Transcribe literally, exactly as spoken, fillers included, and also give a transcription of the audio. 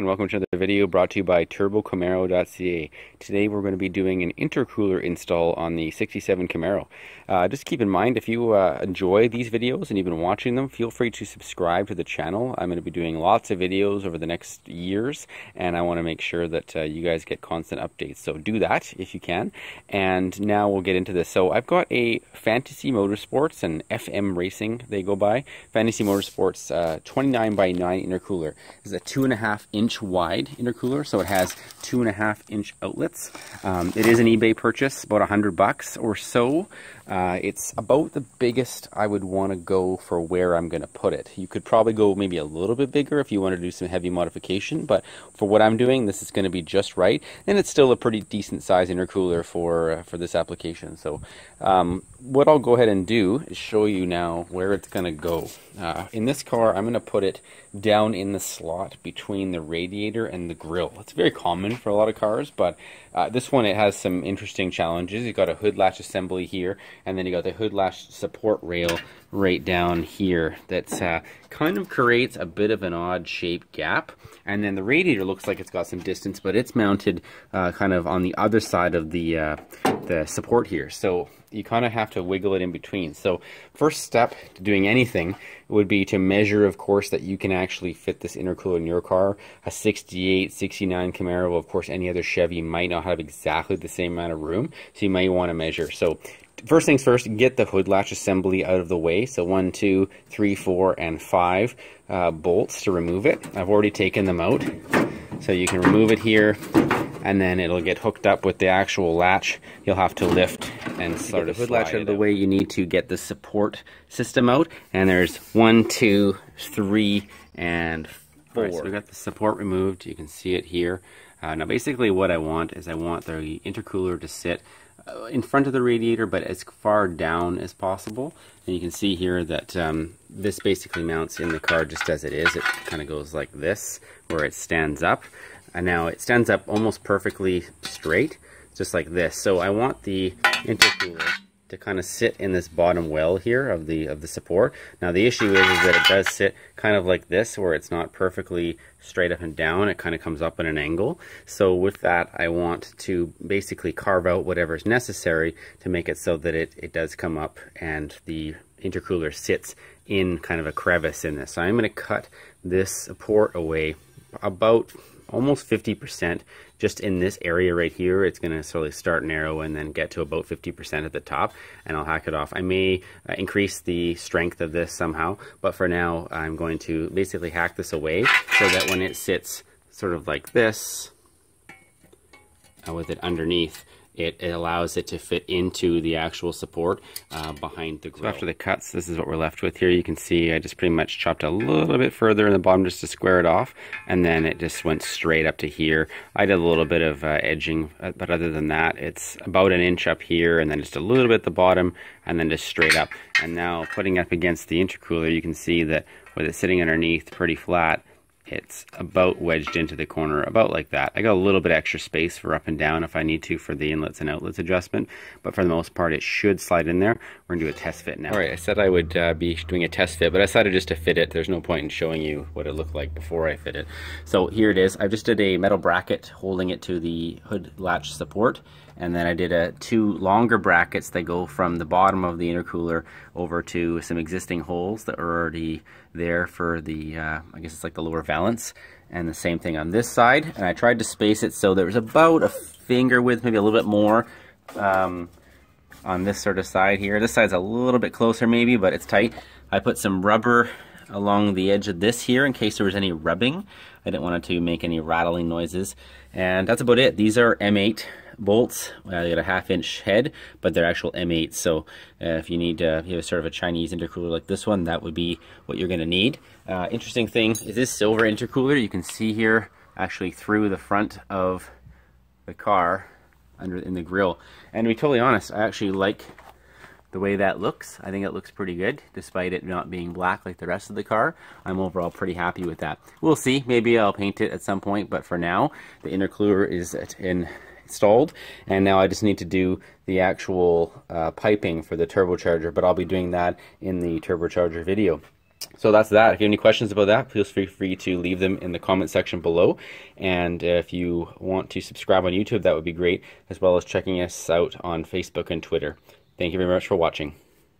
and welcome to another video brought to you by Turbo Camaro dot C A. Today we're going to be doing an intercooler install on the sixty-seven Camaro. Uh, just keep in mind, if you uh, enjoy these videos and you've been watching them, feel free to subscribe to the channel. I'm going to be doing lots of videos over the next years, and I want to make sure that uh, you guys get constant updates, so do that if you can. And now we'll get into this. So I've got a Fantasy Motorsports and F M Racing, they go by, Fantasy Motorsports uh, twenty-nine by nine intercooler. This is a two and a half inch wide intercooler, so it has two and a half inch outlets. Um, it is an eBay purchase, about a hundred bucks or so. Uh, it's about the biggest I would want to go for where I'm going to put it. You could probably go maybe a little bit bigger if you want to do some heavy modification, but for what I'm doing, this is going to be just right, and it's still a pretty decent size intercooler for uh, for this application. So um, what I'll go ahead and do is show you now where it's going to go. Uh, in this car, I'm going to put it down in the slot between the radiator and the grill. It's very common for a lot of cars, but uh, this one, it has some interesting challenges. You've got a hood latch assembly here, and then you got the hood latch support rail right down here that's uh, kind of creates a bit of an odd shaped gap. And then the radiator looks like it's got some distance, but it's mounted uh, kind of on the other side of the uh, the support here, so you kind of have to wiggle it in between. So first step to doing anything would be to measure, of course, that you can actually fit this intercooler in your car. A sixty-eight, sixty-nine Camaro, of course, any other Chevy might not have exactly the same amount of room, so you might want to measure. So first things first, get the hood latch assembly out of the way. So one, two, three, four, and five uh, bolts to remove it. I've already taken them out, so you can remove it here, and then it'll get hooked up with the actual latch. You'll have to lift and sort of slide it out. Get the hood latch out of the way, you need to get the support system out, and there's one, two, three, and four. All right, so we got the support removed. You can see it here. Uh, now basically what I want is I want the intercooler to sit uh, in front of the radiator, but as far down as possible. And you can see here that um, this basically mounts in the car just as it is. It kind of goes like this, where it stands up. And now it stands up almost perfectly straight, just like this. So I want the intercooler to kind of sit in this bottom well here of the of the support. Now the issue is, is that it does sit kind of like this, where it's not perfectly straight up and down. It kind of comes up at an angle. So with that, I want to basically carve out whatever is necessary to make it so that it, it does come up and the intercooler sits in kind of a crevice in this. So I'm going to cut this support away about almost fifty percent just in this area right here. It's going to slowly start narrow and then get to about fifty percent at the top, and I'll hack it off. I may uh, increase the strength of this somehow, but for now I'm going to basically hack this away so that when it sits sort of like this uh, with it underneath, It, it allows it to fit into the actual support uh, behind the grill. So after the cuts, this is what we're left with here. You can see I just pretty much chopped a little bit further in the bottom just to square it off, and then it just went straight up to here. I did a little bit of uh, edging, but other than that, it's about an inch up here, and then just a little bit at the bottom, and then just straight up. And now putting up against the intercooler, you can see that with it sitting underneath pretty flat, it's about wedged into the corner, about like that. I got a little bit extra space for up and down if I need to for the inlets and outlets adjustment, but for the most part, it should slide in there. We're gonna do a test fit now. All right, I said I would uh, be doing a test fit, but I decided just to fit it. There's no point in showing you what it looked like before I fit it. So here it is. I just did a metal bracket holding it to the hood latch support, and then I did a two longer brackets that go from the bottom of the intercooler over to some existing holes that are already there for the, uh, I guess it's like the lower valance. And the same thing on this side. And I tried to space it so there was about a finger width, maybe a little bit more um, on this sort of side here. This side's a little bit closer maybe, but it's tight. I put some rubber along the edge of this here in case there was any rubbing. I didn't want it to make any rattling noises. And that's about it. These are M eight bolts. Well, they got a half inch head, but they're actual M eight. So uh, if you need uh, you have sort of a Chinese intercooler like this one, that would be what you're going to need. Uh, interesting thing is this silver intercooler. You can see here actually through the front of the car under in the grill. And to be totally honest, I actually like the way that looks. I think it looks pretty good, despite it not being black like the rest of the car. I'm overall pretty happy with that. We'll see, maybe I'll paint it at some point, but for now, the intercooler is in installed, and now I just need to do the actual uh, piping for the turbocharger, but I'll be doing that in the turbocharger video. So that's that. If you have any questions about that, please feel free to leave them in the comment section below. And if you want to subscribe on YouTube, that would be great, as well as checking us out on Facebook and Twitter. Thank you very much for watching.